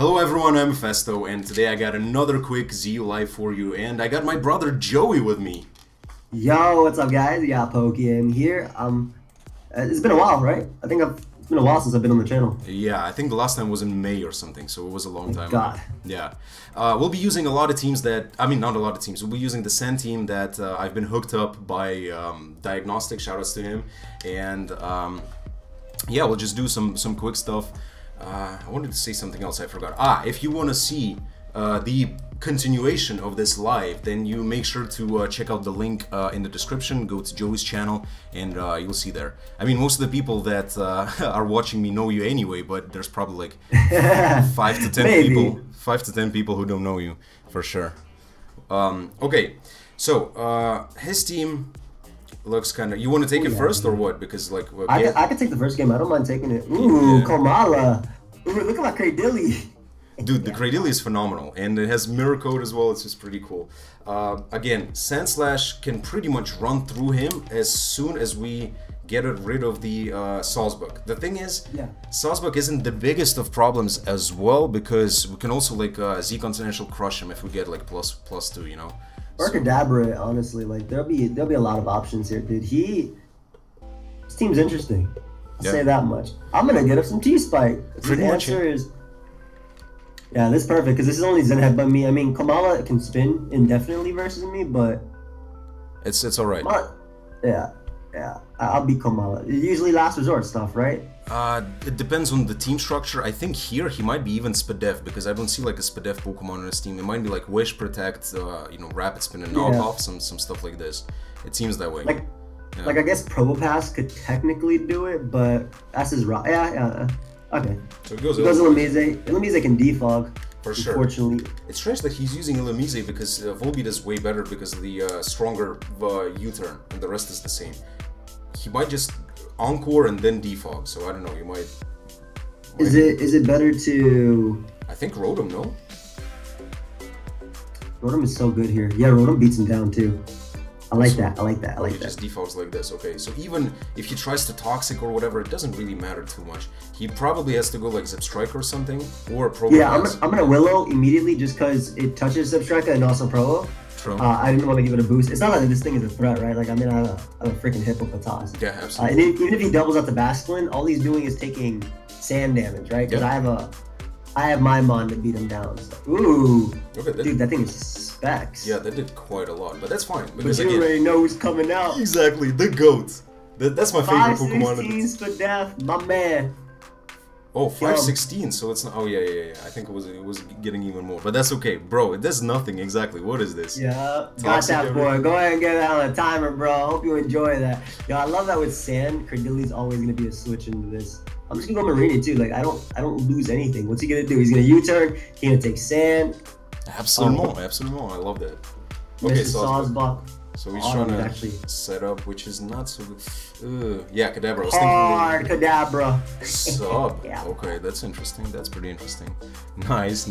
Hello everyone, I'm Mefesto, and today I got another quick ZU live for you, and I got my brother Joey with me. Yo, what's up guys? Yeah, Pokey here. It's been a while, right? I think it's been a while since I've been on the channel. Yeah, I think the last time was in May or something, so it was a long time ago. Yeah. We'll be using a lot of teams that, we'll be using the Sen team that I've been hooked up by Diagnostic, shoutouts to him, and yeah, we'll just do some quick stuff. I wanted to say something else, I forgot. If you want to see the continuation of this live, then you make sure to check out the link in the description. Go to Joey's channel and you'll see there. I mean, most of the people that are watching me know you anyway, but there's probably like 5 to 10 people who don't know you for sure. Okay, so his team looks kind of... You want to take it first or what? Because like... Well, I could take the first game. I don't mind taking it. Ooh, yeah. Komala. Ooh, look at my Cradily. Dude, the Cradily is phenomenal. And it has Mirror Code as well. It's just pretty cool. Again, Sandslash can pretty much run through him as soon as we get rid of the Salzburg. The thing is, Salzburg isn't the biggest of problems as well, because we can also like Z-Continental crush him if we get like plus two, you know? Or Kadabra, honestly, like there'll be a lot of options here, dude. This team's interesting. I'll say that much. I'm gonna get up some T-Spikes. The answer is this is perfect because this is only Zen Headbutt me. I mean, Komala can spin indefinitely versus me, but it's all right. But, yeah, I'll beat Komala. Usually Last Resort stuff, right? It depends on the team structure. I think here he might be even Spadef, because I don't see like a Spadef Pokemon on his team. It might be like Wish, Protect, you know, Rapid Spin and Knockoff, some stuff like this. It seems that way. Like, like I guess Probopass could technically do it, but that's his route. Yeah, okay. So it goes Illumise. Illumise can Defog. For sure. Unfortunately. It's strange that he's using Illumise because Volbeat is way better because of the stronger U-turn and the rest is the same. He might just Encore and then Defog, so I don't know, you might... Is it better to... I think Rotom, no? Rotom is so good here. Yeah, Rotom beats him down too. I like that. He just defogs like this, okay. So even if he tries to Toxic or whatever, it doesn't really matter too much. He probably has to go like Zipstrike or something, or Probopass. Yeah, I'm gonna Willow immediately just because it touches Zipstrike and also Probo. I didn't want to give it a boost. It's not like this thing is a threat, right? Like, I mean, I'm a freaking Hippo Toss. Yeah, absolutely. And even if he doubles up the Basculin, all he's doing is taking sand damage, right? Because I have my Mon to beat him down. So. Ooh, okay, dude, that thing is Specs. Yeah, that did quite a lot, but that's fine. Because but you already know who's coming out. Exactly, the GOAT. That's my favorite Pokemon. 516s for death, my man. Oh, 516, so it's not... Oh, yeah. I think it was getting even more. But that's okay. Bro, it does nothing exactly. What is this? Yeah, got that, boy. Go ahead and get that on a timer, bro. I hope you enjoy that. Yo, I love that with Sand. Cradilly's always going to be a switch into this. I'm just going to go Marini, too. Like, I don't lose anything. What's he going to do? He's going to U-turn. He's going to take Sand. Absolutely. I love that. Okay, Sawsbuck. So he's trying to set up, which is not so good. Yeah, Kadabra. I was thinking Kadabra. Sub. Okay, that's interesting. That's pretty interesting. Nice.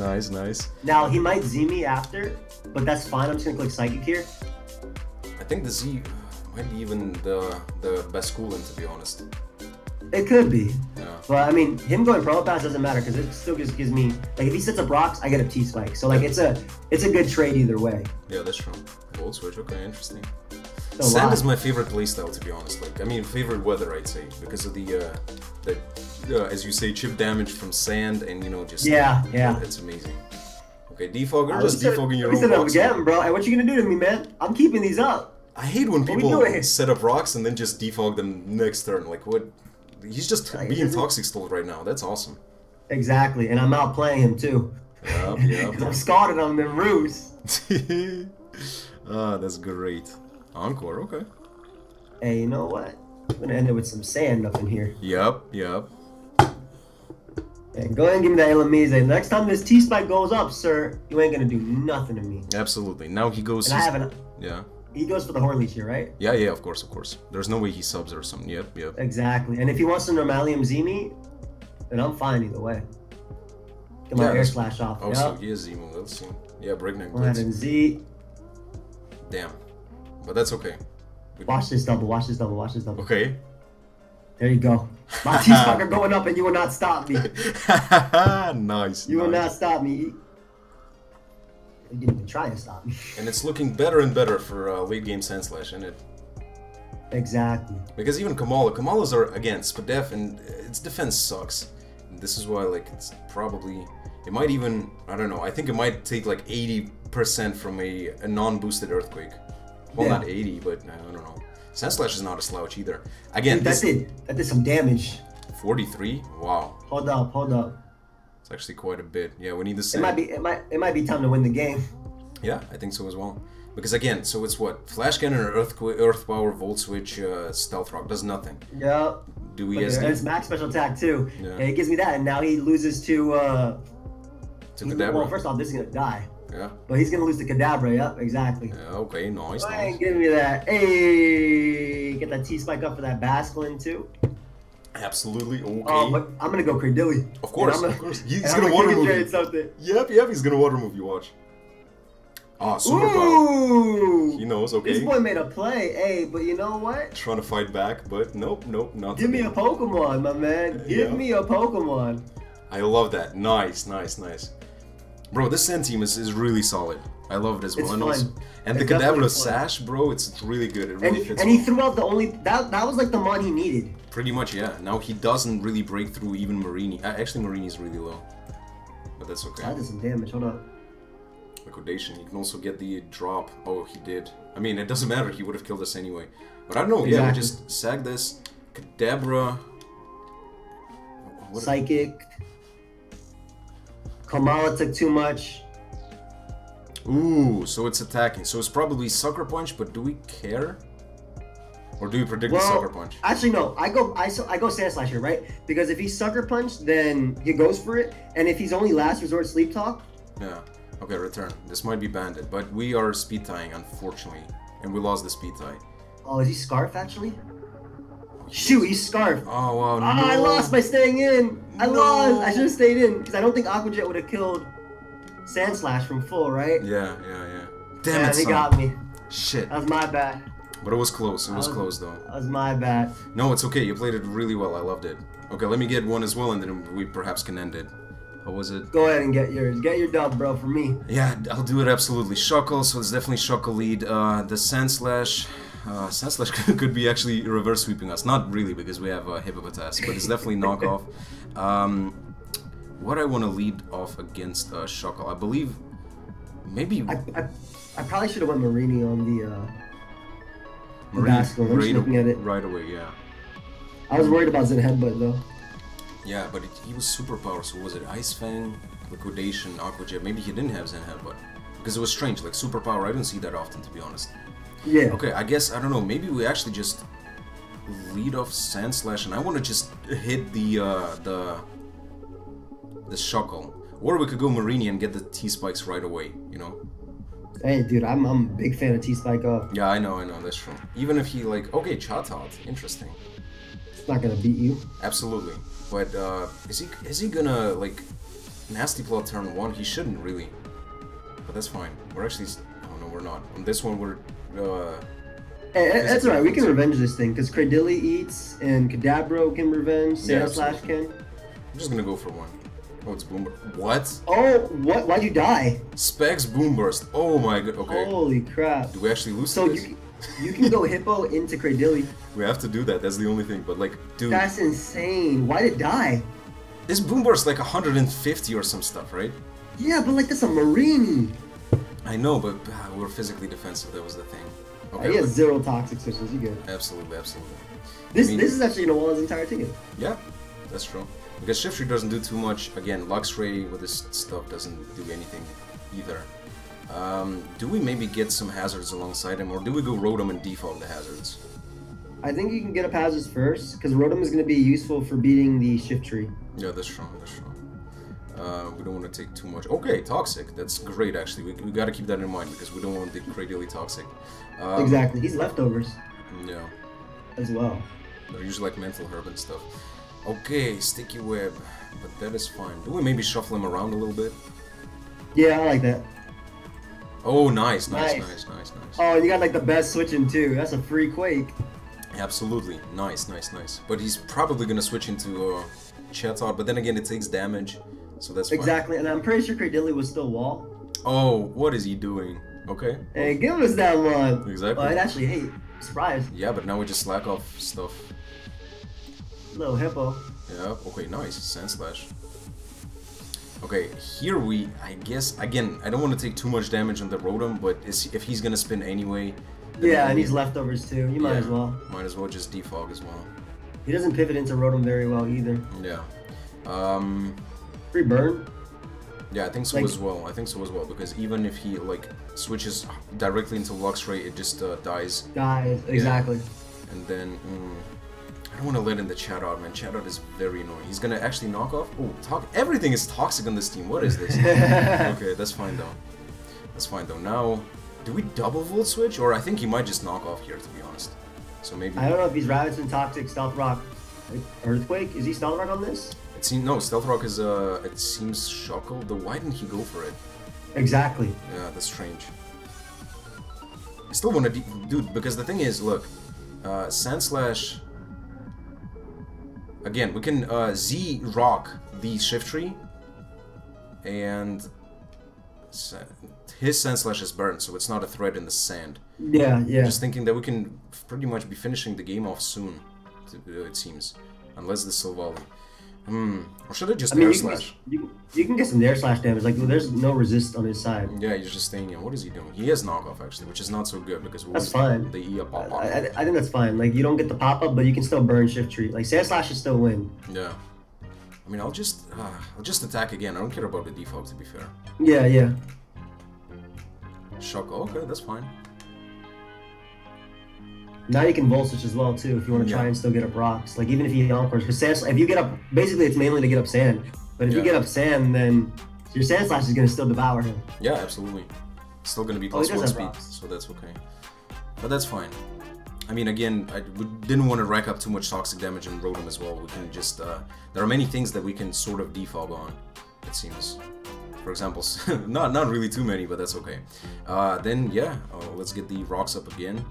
Now, he might Z me after, but that's fine. I'm just going to click Psychic here. I think the Z might be even the Basculin, to be honest. It could be. Yeah. But, I mean, him going Probopass doesn't matter because it still just gives me... Like, if he sets up rocks, I get a T-Spike. So, like, it's a good trade either way. Yeah, that's true. Volt Switch, okay, interesting. Sand is my favorite playstyle, to be honest. Like, I mean, favorite weather, I'd say, because of the as you say, chip damage from Sand, and you know, just it's amazing. Okay, Defog, or just defogging your own set up box again, bro. Hey, what you gonna do to me, man? I'm keeping these up. I hate when people set up rocks and then just defog them next turn. Like, what? He's just being Toxic stalled right now. That's awesome. Exactly, and I'm outplaying him too. Yep. I'm scalded on them roofs. Ah, that's great. Encore, okay. Hey, you know what? I'm gonna end it with some sand up in here. Yep. And go ahead and give me that Illumise. Next time this T-Spike goes up, sir, you ain't gonna do nothing to me. Absolutely. Now he goes... And I have an... Yeah. He goes for the Hornleech here, right? Yeah, of course. There's no way he subs or something. Yep. Exactly. And if he wants to Normalium Z me, then I'm fine either way. Come on, Air Slash off. Oh, so he is Z me. Let's see. Yeah, Breakneck Blitz. Go ahead and Z... Damn, but that's okay. Watch this double. Okay. There you go. My T-Spikes are going up and you will not stop me. Nice. You will not stop me. You didn't even try to stop me. And it's looking better and better for late game Sandslash, isn't it? Exactly. Because even Komalas are, again, Spadef, and its defense sucks. This is why, like, it's probably... It might even... I don't know. I think it might take, like, 80% from a non-boosted Earthquake. Well, yeah. Not 80, but I don't know. Sandslash is not a slouch either. Again, dude, that did some damage. 43? Wow. Hold up. It's actually quite a bit. Yeah, we need this. It might be time to win the game. Yeah, I think so as well. Because again, so it's what? Flash Cannon or Earth Power, Volt Switch, Stealth Rock does nothing. Yeah. Do we SD? It's max special attack too. Yeah. And it gives me that, and now he loses to. To Kadabra. Well, first off, this is gonna die. Yeah. But he's gonna lose to Kadabra, yep, exactly. Yeah, okay, nice. Hey, give me that. Hey, get that T-Spike up for that Basculin too. Absolutely, okay. Oh, but I'm gonna go Cradily. Of course, of course. He's gonna water move you. Yep, he's gonna water move you, watch. Ah, Superpower. He knows, okay. This boy made a play, hey, but you know what? Trying to fight back, but nope, not. Give me a Pokemon, my man. Give me a Pokemon. I love that. Nice. Bro, this Sand team is really solid. I love it as well. It's fun. And the Kadabra Sash, bro, it's really good. It really fits. And he threw out the only... That was like the mod he needed. Pretty much, yeah. Now he doesn't really break through even Marini. Actually, Marini's really low. But that's okay. That did some damage. Hold up. Liquidation. You can also get the drop. Oh, he did. I mean, it doesn't matter. He would have killed us anyway. But I don't know. Exactly. Yeah, we just sag this. Kadabra. What Psychic. Komala took too much. Ooh, so it's attacking. So it's probably Sucker Punch, but do we care? Or do we predict the Sucker Punch? Actually, no. I go Sandslash here, right? Because if he's Sucker Punch, then he goes for it. And if he's only Last Resort Sleep Talk... Yeah. Okay, return. This might be banded, but we are speed tying, unfortunately. And we lost the speed tie. Oh, is he Scarf, actually? Shoot, he's Scarf. Oh, wow, no. I lost by staying in. I lost. I should have stayed in. Because I don't think Aqua Jet would have killed Sandslash from full, right? Yeah. Damn it, son. He got me. Shit. That was my bad. But it was close. It was close, though. That was my bad. No, it's okay. You played it really well. I loved it. Okay, let me get one as well, and then we perhaps can end it. How was it? Go ahead and get yours. Get your dub, bro, for me. Yeah, I'll do it absolutely. Shuckle, so it's definitely Shuckle lead. The Sandslash... Sandslash could be actually reverse sweeping us. Not really, because we have a Hippowdon, but it's definitely knockoff. What I want to lead off against Shuckle, I believe, maybe... I probably should have went Marini on the Basculin. I'm just looking at it. Right away, yeah. I was worried about Zen Headbutt, though. Yeah, but he was Superpower, so was it Ice Fang, Liquidation, Aqua Jet? Maybe he didn't have Zen Headbutt. Because it was strange, like Superpower, I didn't see that often, to be honest. Yeah. Okay, I guess, I don't know, maybe we actually just lead off Sandslash, and I want to just hit the Shuckle. Or we could go Marini and get the T-Spikes right away, you know? Hey, dude, I'm a big fan of T-Spike up. Yeah, I know, that's true. Even if he, like, okay, Chatot, interesting. It's not gonna beat you. Absolutely. But, is he gonna, like, Nasty Plot turn one? He shouldn't, really. But that's fine. We're actually... We're not. On this one, we're... Hey, that's alright, we can revenge this thing, because Cradily eats, and Kadabra can revenge, Sandslash can. I'm just gonna go for one. Oh, it's Boom Burst. What? Oh, what? Why'd you die? Specs Boom Burst. Oh my god, okay. Holy crap. Do we actually lose this? You can go Hippo into Cradily. We have to do that, that's the only thing, but like, dude... That's insane. Why'd it die? This Boom Burst like 150 or some stuff, right? Yeah, but like, that's a Marini. I know, but we're physically defensive, that was the thing. Okay, he has zero toxic switches, you get it. Absolutely. This is actually Nawala's entire ticket. Yeah, that's true. Because Shiftry doesn't do too much. Again, Luxray with this stuff doesn't do anything either. Do we maybe get some hazards alongside him, or do we go Rotom and Defog the hazards? I think you can get up hazards first, because Rotom is going to be useful for beating the Shiftry. Yeah, that's true. We don't want to take too much. Okay, Toxic. That's great, actually. We got to keep that in mind because we don't want the Cradily Toxic. Exactly. He's leftovers. Yeah. As well. They're usually like mental herb and stuff. Okay, Sticky Web. But that is fine. Do we maybe shuffle him around a little bit? Yeah, I like that. Oh, nice. Oh, and you got like the best switching too. That's a free Quake. Absolutely. Nice, nice, nice. But he's probably gonna switch into Chatot, but then again, it takes damage, so that's exactly. Fine. And I'm pretty sure Cradily was still wall. Oh, what is he doing? Okay. Hey, give us that one. Exactly. Oh, it actually, hey, surprise. Yeah, but now we just slack off stuff. Little hippo. Yeah. Okay. Nice. Sandslash. Okay, here we, I guess, again, I don't want to take too much damage on the Rotom, but if he's going to spin anyway... Yeah, and he's leftovers too, you might as well. Might as well just defog as well. He doesn't pivot into Rotom very well either. Yeah. Free burn? Yeah, I think so, like, as well, I think so as well, because even if he, like, switches directly into Luxray, it just dies. Dies, exactly. Yeah. And then... I don't want to let in the Chatot, man. Chatot is very annoying. He's gonna actually knock off. Oh, everything is toxic on this team. What is this? Okay, that's fine though. That's fine though. Now, do we double Volt Switch? Or I think he might just knock off here, to be honest. So maybe. I don't know if he's Ravaging, Toxic, Stealth Rock, Earthquake. Is he Stealth Rock on this? It seems no. Stealth Rock is it seems Shuckle. Though why didn't he go for it? Exactly. Yeah, that's strange. I still want to, dude. Because the thing is, look, Sandslash. Again, we can Z rock the shift tree, and his Sandslash is burned, so it's not a threat in the sand. Yeah, yeah. Just thinking that we can pretty much be finishing the game off soon, it seems, unless the Silvally. Or should I just Nair Slash? You can get some Nair Slash damage. Like, there's no resist on his side. Yeah, he's just staying in. What is he doing? He has knockoff actually, which is not so good because that's fine. The E up pop up. I think that's fine. Like, you don't get the pop up, but you can still burn shift tree. Like, Sandslash should still win. Yeah. I mean, I'll just attack again. I don't care about the default, to be fair. Yeah, yeah. Shock. Okay, that's fine. Now you can Volt Switch as well too if you want to try and still get up rocks. Like, even if you Encores, because if you get up, basically it's mainly to get up sand. But if you get up sand, then your Sandslash is gonna still devour him. Yeah, absolutely. Still gonna be plus 1 speed, so that's okay. But that's fine. I mean, again, we didn't want to rack up too much toxic damage on Rotom as well. We can just there are many things that we can sort of defog on, it seems. For example, not really too many, but that's okay. Then let's get the rocks up again.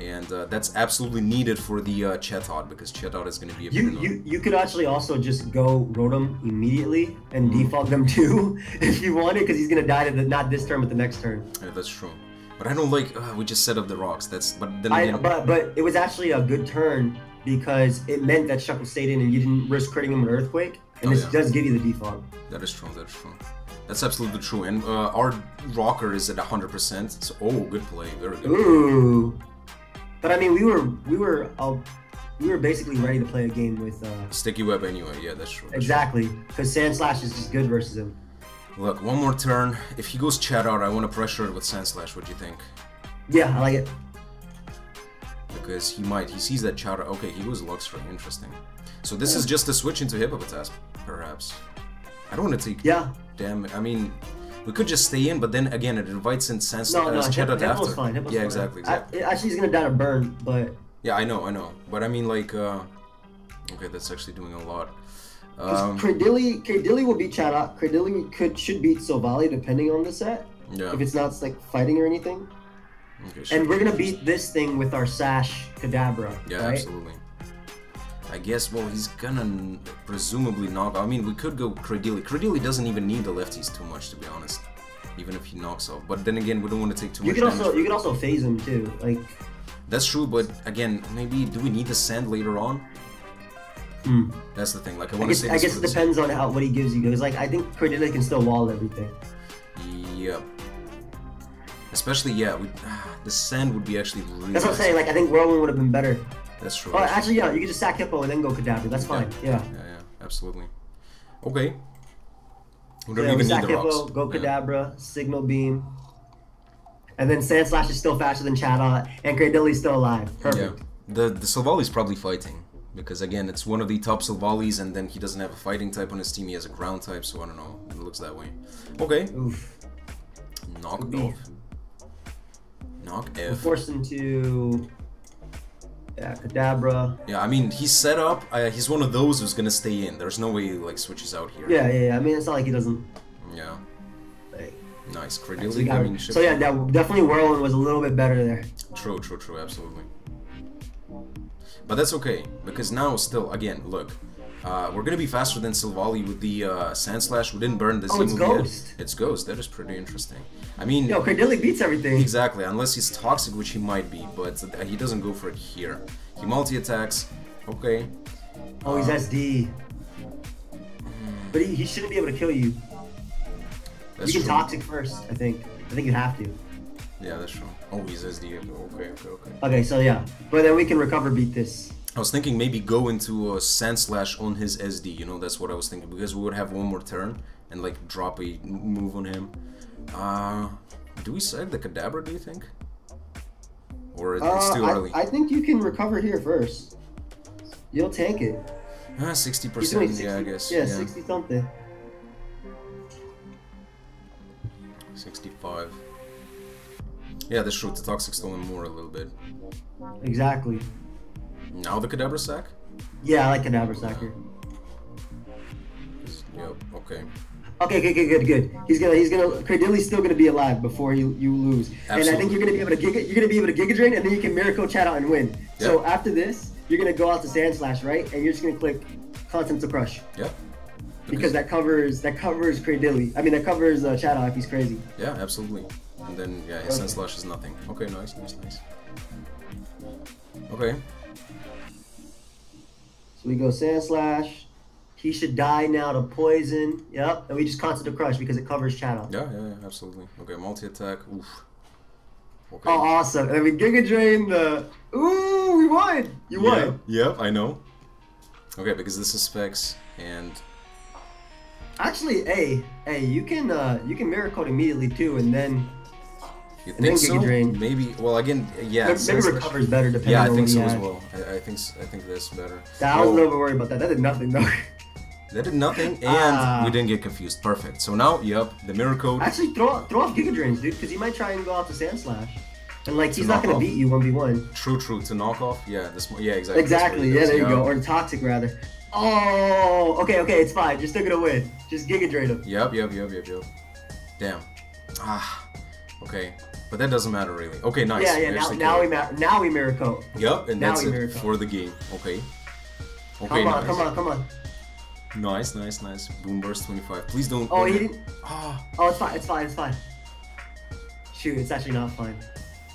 And that's absolutely needed for the Chatot, because Chatot is going to be a you could actually also just go Rotom immediately and defog them too if you wanted, because he's going to die to not this turn but the next turn. Yeah, that's true. But I don't like we just set up the rocks. That's but it was actually a good turn because it meant that Shuckle stayed in and you didn't risk critting him with Earthquake, and this does give you the defog. That is true. That's true. That's absolutely true. And our rocker is at 100%. So good play. Very good. Ooh. But I mean, we were basically ready to play a game with Sticky Web anyway. Yeah, that's true. Exactly, because Sandslash is just good versus him. Look, one more turn. If he goes Chatot, I want to pressure it with Sandslash. What do you think? Yeah, I like it. Because he might. He sees that Chatot. Okay, he goes Luxray. Interesting. So this is just a switch into Hippopotas, perhaps. I don't want to take. Yeah. Damn. I mean. We could just stay in, but then again, it invites in Sandslash. No, Chatot after. Fine. Yeah, fine. Exactly. Actually, he's gonna die to burn, but. Yeah, I know. But I mean, like, okay, that's actually doing a lot. Cradily will beat Chatot. Cradily should beat Silvally, depending on the set. Yeah. If it's not like fighting or anything. Okay. Sure. And we're gonna beat this thing with our Sash Kadabra. Yeah, right? Absolutely. I guess, well, he's gonna presumably knock. I mean, we could go Cradily. Cradily doesn't even need the lefties too much, to be honest. Even if he knocks off. But then again, we don't want to take too much damage. You can also phase him, too. Like, that's true, but again, maybe, do we need the sand later on? That's the thing. Like, I guess it depends on what he gives you. Because, like, I think Cradily can still wall everything. Yep. Especially, the sand would be actually really... That's what I'm saying. Like, I think Whirlwind would have been better. That's true. Oh, actually, yeah, you can just sack Hippo and then go Kadabra. That's fine. Yeah, absolutely. Okay. We don't even need the rocks. Hippo, go Kadabra, Signal Beam, and then Sandslash is still faster than Chatot, and Cradilly's still alive. Perfect. Yeah. The Silvalli's probably fighting because again, it's one of the top Silvalli's, and then he doesn't have a fighting type on his team. He has a ground type, so I don't know. It looks that way. Okay. Oof. Knocked off. Knock F. Forced into. Yeah, Kadabra. Yeah, I mean, he's set up. He's one of those who's gonna stay in. There's no way he, like, switches out here. Yeah. I mean, it's not like he doesn't... Yeah. Like, nice. Cradily, I mean... So yeah, definitely Whirlwind was a little bit better there. True, absolutely. But that's okay, because now still, again, look. We're gonna be faster than Silvally with the Sandslash. We didn't burn this. Oh, it's Ghost. It's Ghost. That is pretty interesting. I mean, yo, Cradily beats everything. Exactly, unless he's Toxic, which he might be, but he doesn't go for it here. He multi-attacks. Okay. Oh, he's SD. But he shouldn't be able to kill you. That's true. Toxic first, I think. I think you have to. Yeah, that's true. Oh, he's SD. Okay, okay, okay. Okay, so yeah, but then we can recover beat this. I was thinking maybe go into a Sandslash on his SD, you know, that's what I was thinking, because we would have one more turn and like drop a move on him. Do we side the Kadabra, do you think? Or it's too early? I think you can recover here first. You'll tank it. 60%, yeah, I guess. Yeah, 60-something. 65. Yeah, that's true, the Toxic stolen more a little bit. Exactly. Now the Kadabra sack? Yeah, I like Kadabra sack here. Yep, okay. Okay, good. He's gonna Cradilly's still gonna be alive before you lose. Absolutely. And I think you're gonna be able to Giga Drain, and then you can Miracode Chatot and win. Yep. So after this, you're gonna go out to Sandslash, right? And you're just gonna click Content to Crush. Yep. Because that covers Cradily. I mean that covers Chatot if he's crazy. Yeah, absolutely. And then yeah, his Sandslash is nothing. Okay, nice. Okay. So we go Sandslash. He should die now to poison. Yep. And we just constant to crush because it covers Chatot. Yeah, absolutely. Okay, multi-attack. Oof. Okay. Oh, awesome. And we Giga Drain the... Ooh, we won! You won. Yep, I know. Okay, because this is Specs and... Actually, hey, you can Mirror Code immediately too, and then... You think so? Maybe. Well, again, yeah. Maybe recovers better depending on what he has. Yeah, I think so as well. I think that's better. I was a little bit worried about that. That did nothing though. That did nothing, and we didn't get confused. Perfect. So now, yep, the Mirror Code. Actually, throw off Giga Drains, dude, because he might try and go off the Sandslash, and like he's not gonna beat you 1v1. True. To knock off, yeah, this, yeah, exactly. Exactly. Yeah, there you go. Or Toxic rather. Oh, okay, it's fine. You're still gonna win. Just Giga Drain him. Yep. Damn. Ah. Okay. But that doesn't matter really. Okay, nice. Yeah. Now we Miracode. Yep, and now that's it for the game. Okay. Come on. Nice. Boom Burst 25. Please don't. Oh, he didn't. Oh, it's fine. Shoot, it's actually not fine.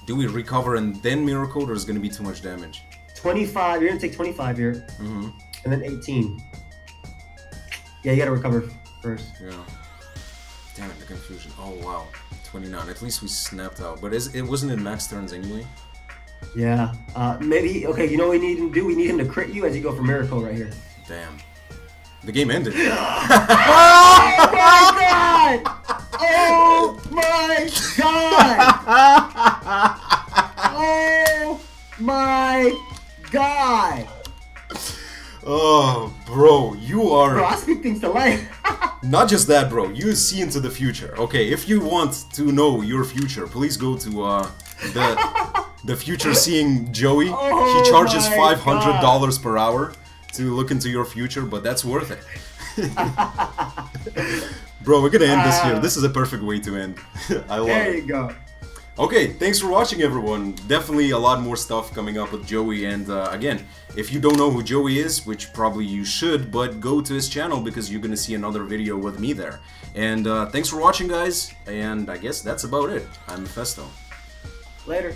Do we recover and then Miracode, or is gonna be too much damage? 25. You're gonna take 25 here. Mm-hmm. And then 18. Yeah, you gotta recover first. Yeah. Damn it, the confusion. Oh wow. 29. At least we snapped out. But it wasn't in max turns anyway. Yeah. Maybe. Okay. You know what we need him to do? We need him to crit you as you go for Miracode right here. Damn. The game ended. Oh my god! Oh, bro, you are. Bro, I speak things to life. Not just that, bro. You see into the future. Okay, if you want to know your future, please go to the future seeing Joey. Oh, he charges $500 per hour to look into your future, but that's worth it. Bro, we're gonna end this here. This is a perfect way to end. I love it. There you go. Okay, thanks for watching, everyone. Definitely a lot more stuff coming up with Joey, and again, if you don't know who Joey is, which probably you should, but go to his channel because you're gonna see another video with me there. And thanks for watching, guys, and I guess that's about it. I'm Mefesto. Later.